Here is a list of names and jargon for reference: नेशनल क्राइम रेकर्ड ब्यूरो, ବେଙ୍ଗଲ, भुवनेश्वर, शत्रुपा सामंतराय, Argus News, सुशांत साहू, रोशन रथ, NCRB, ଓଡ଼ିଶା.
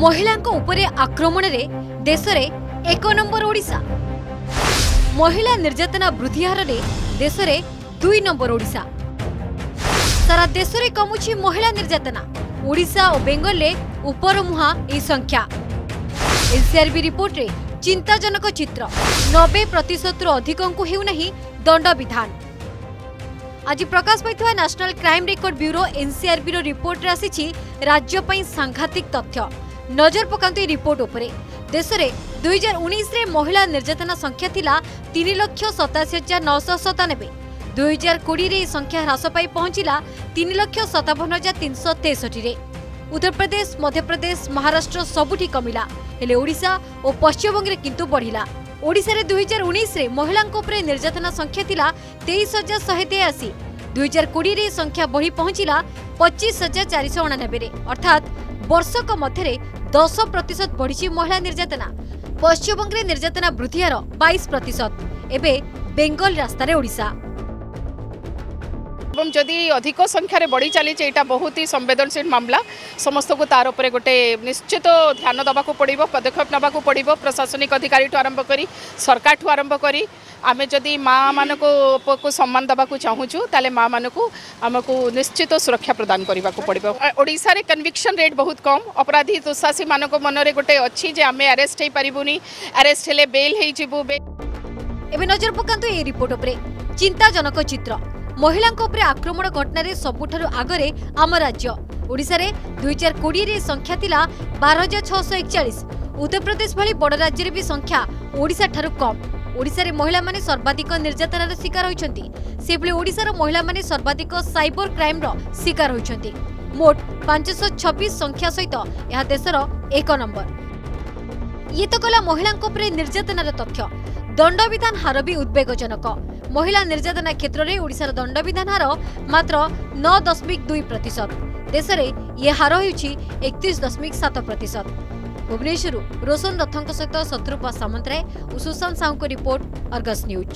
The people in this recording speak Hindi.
महिलांको उपरे आक्रमण रे देशरे एक नंबर ओडिशा। महिला निर्यातना वृद्धि हार रे देशरे 2 नंबर ओडिशा। सारा देशरे कमुची महिला निर्यातना। ओडिशा और बेंगल रे उपर मुहा ए संख्या। एनसीआरबी रिपोर्ट रे चिंताजनक चित्र 90% रु अधिकंकु हेउ नाही दंड विधान। आज प्रकाश पाई नेशनल क्राइम रेकर्ड ब्यूरो NCRB report आसी राज्यपाई सांघातिक तथ्य। नजर पकांतु रिपोर्ट उपरे देश में 2019 महिला निर्यातना संख्या थिला 3,87,997। 2020 रे संख्या ह्रास पाई पहुंचला 3,57,363। उत्तर प्रदेश, मध्य प्रदेश, महाराष्ट्र सबुठी कमिला हेले ओडिशा और पश्चिमबंगे किंतु बढ़िला। ओडिशा रे 2019 रे महिला उपरे निर्यातना संख्या थिला 23,183। 2020 रे संख्या बढ़ी पहुंचला 25,489। अर्थात वर्षक मध्य 10% बढ़ी महिला निर्यातना। पश्चिमबंग रे निर्यातना वृद्धि हार 22%। एबे बेंगल रास्तारे ओडिशा एवं जदि अधिक संख्यार बढ़ी चली यहाँ बहुत ही संवेदनशील मामला समस्त को तार उपर गोटे निश्चित ध्यान देवाक पड़ो, पदक्षेप नाकू पड़ो। प्रशासनिक अधिकारी ठूँ आरंभ कर सरकार ठूँ आरंभ कर आम जदि माँ मान को सम्मान देवाक चाहूँ ताले माँ मानक आमको निश्चित सुरक्षा प्रदान करने को पड़ो। ओडिशा रे कन्विक्शन रेट बहुत कम। अपराधी दुशासी मान मनरे गोटे अच्छी जे आम आरेस्ट हो पारूनी, आरेस्ट हेले बेल हो। नजर पकात ये रिपोर्ट उपरे चिंताजनक चित्र महिलांको उपरे आक्रमण घटना रे सबुठारु आगरे आम राज्य ओडिशा रे 2020 रे संख्या थिला 12,641। उत्तर प्रदेश भली बड़ राज्य रे भी संख्या ओडिशा ठारु कम। ओडिशा रे महिला माने सर्वाधिक निर्यातनार शिकार होइछंती। सेबले ओडिशा रो महिला माने सर्वाधिक साइबर क्राइम रो शिकार होइछंती। मोट 526 संख्या सहित यह देशर एक नंबर। ये तो गला महिलांको उपरे निर्यातनार तथ्य। दंडविधान हार भी उद्वेगजनक। महिला निर्यातना क्षेत्र में ओडिशार दंडविधान हार मात्र 9.2%। देश में यह हार होछि 31.7%। भुवनेश्वर रोशन रथों सहित शत्रुपा सामंतराय और सुशांत साहू को रिपोर्ट, अर्गस न्यूज।